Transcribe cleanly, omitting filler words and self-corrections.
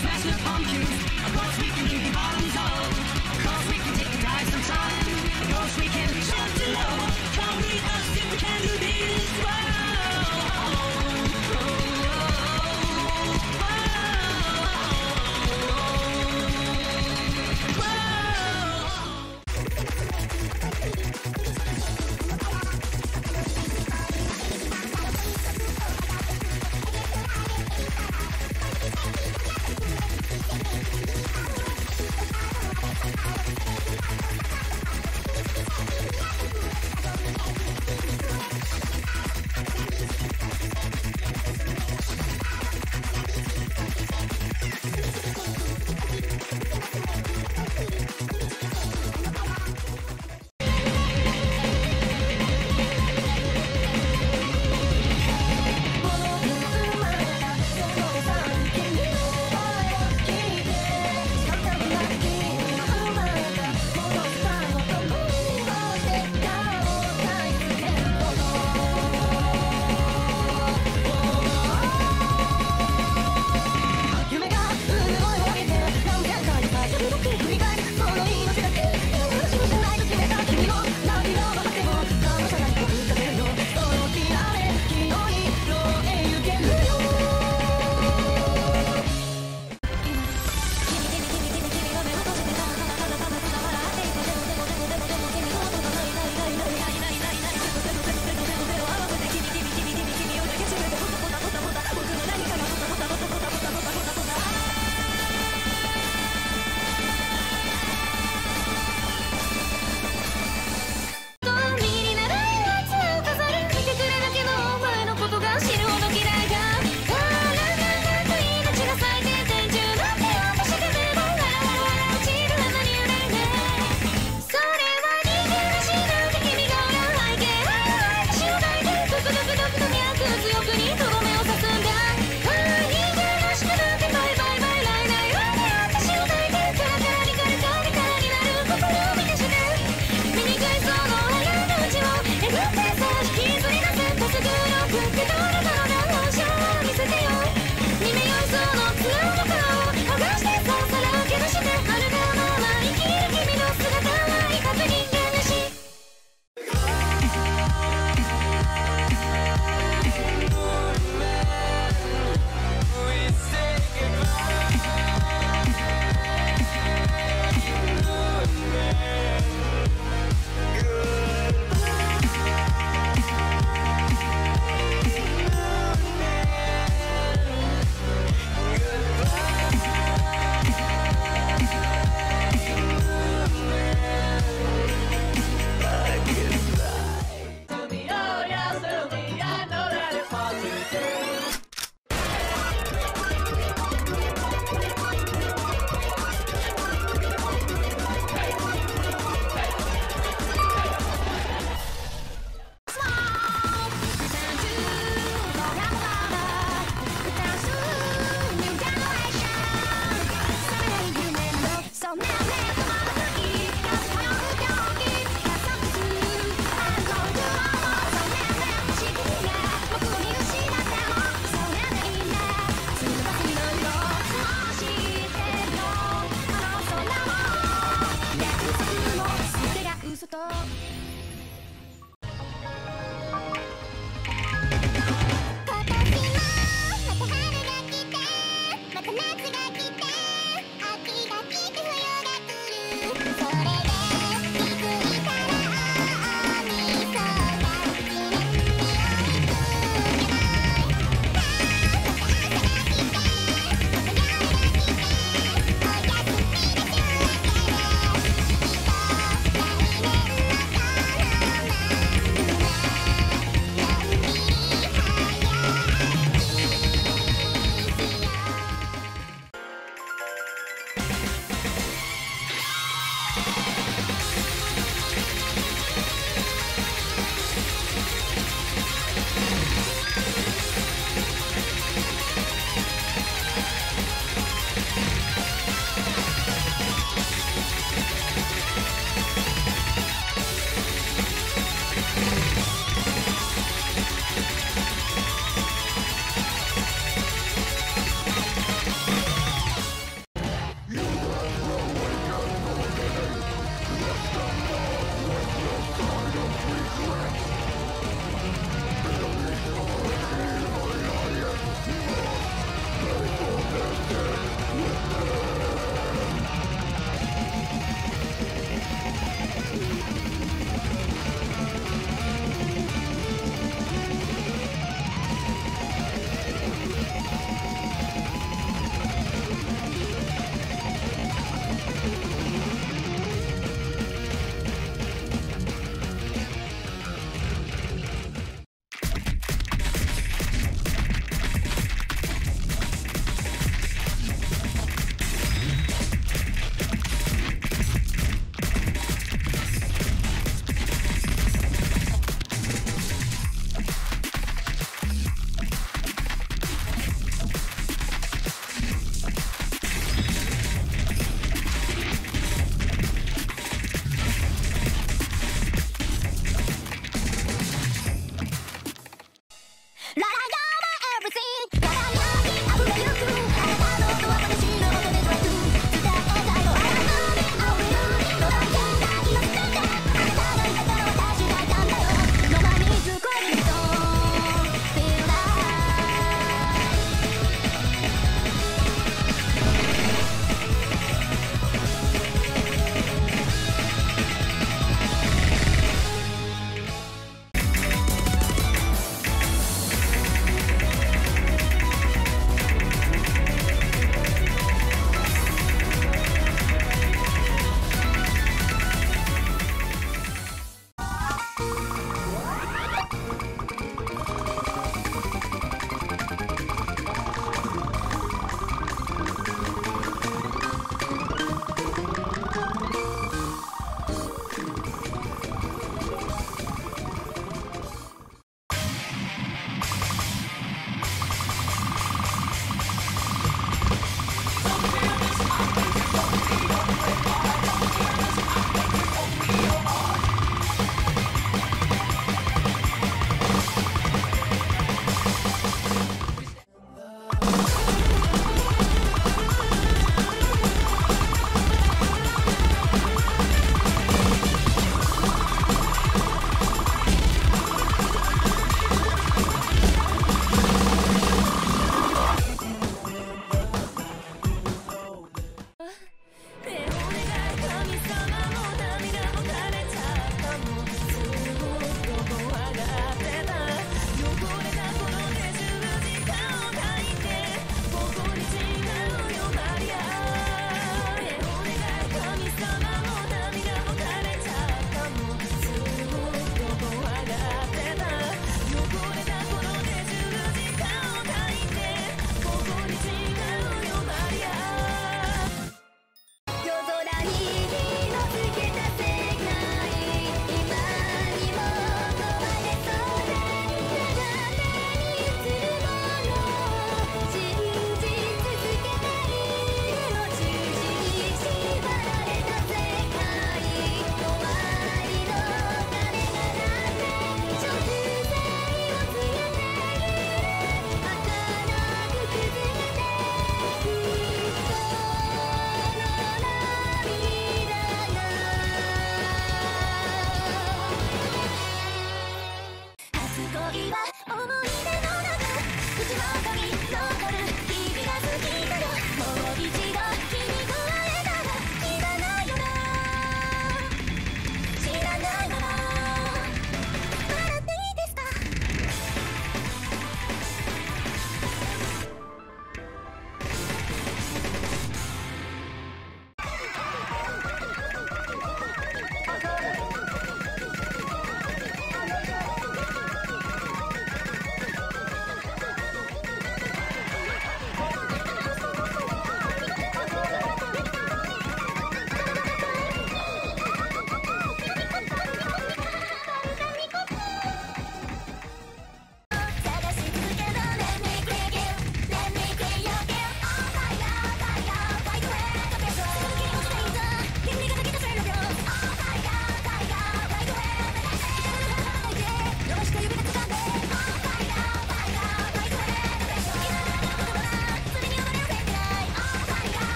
smash with pumpkins. Of course we can give you bottoms.